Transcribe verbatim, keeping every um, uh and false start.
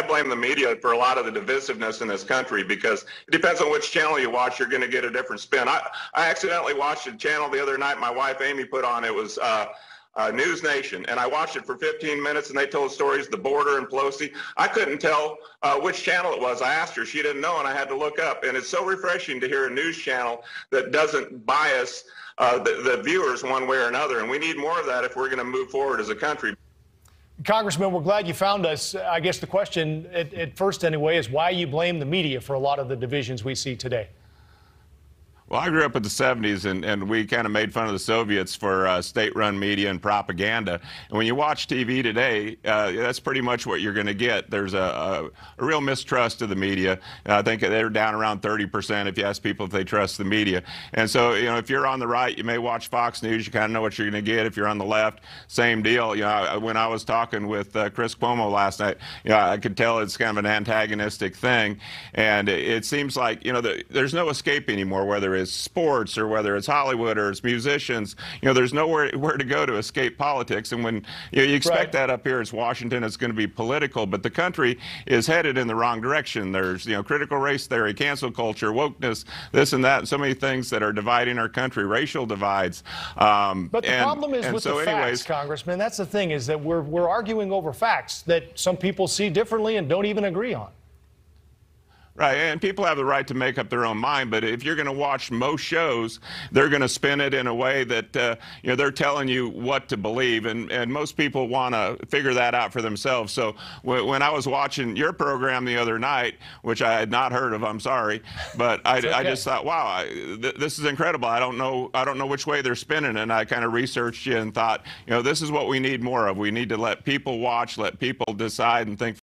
I blame the media for a lot of the divisiveness in this country, because it depends on which channel you watch, you're going to get a different spin. I, I accidentally watched a channel the other night my wife Amy put on. It was uh, uh, News Nation, and I watched it for fifteen minutes, and they told stories, the border and Pelosi. I couldn't tell uh, which channel it was. I asked her. She didn't know, and I had to look up. And it's so refreshing to hear a news channel that doesn't bias uh, the, the viewers one way or another, and we need more of that if we're going to move forward as a country. Congressman, we're glad you found us. I guess the question, at, at first anyway, is why you blame the media for a lot of the divisions we see today. Well, I grew up in the seventies, and, and we kind of made fun of the Soviets for uh, state-run media and propaganda. And when you watch T V today, uh, that's pretty much what you're going to get. There's a, a, a real mistrust of the media. And I think they're down around thirty percent if you ask people if they trust the media. And so, you know, if you're on the right, you may watch Fox News. You kind of know what you're going to get. If you're on the left, same deal. You know, I, when I was talking with uh, Chris Cuomo last night, you know, I could tell it's kind of an antagonistic thing. And it, it seems like, you know, the, there's no escape anymore, whether it's It's sports or whether it's Hollywood or it's musicians. You know, there's nowhere where to go to escape politics. And when you, know, you expect right. that up here, it's Washington, it's going to be political. But the country is headed in the wrong direction. There's, you know, critical race theory, cancel culture, wokeness, this and that, and so many things that are dividing our country, racial divides. Um, but the and, problem is with so the anyways, facts, Congressman. That's the thing, is that we're, we're arguing over facts that some people see differently and don't even agree on. Right, and people have the right to make up their own mind, but if you're going to watch most shows, they're going to spin it in a way that, uh, you know, they're telling you what to believe, and, and most people want to figure that out for themselves. So w when I was watching your program the other night, which I had not heard of, I'm sorry, but I, okay. I just thought, wow, I, th this is incredible. I don't know, I don't know which way they're spinning, and I kind of researched you and thought, you know, this is what we need more of. We need to let people watch, let people decide and think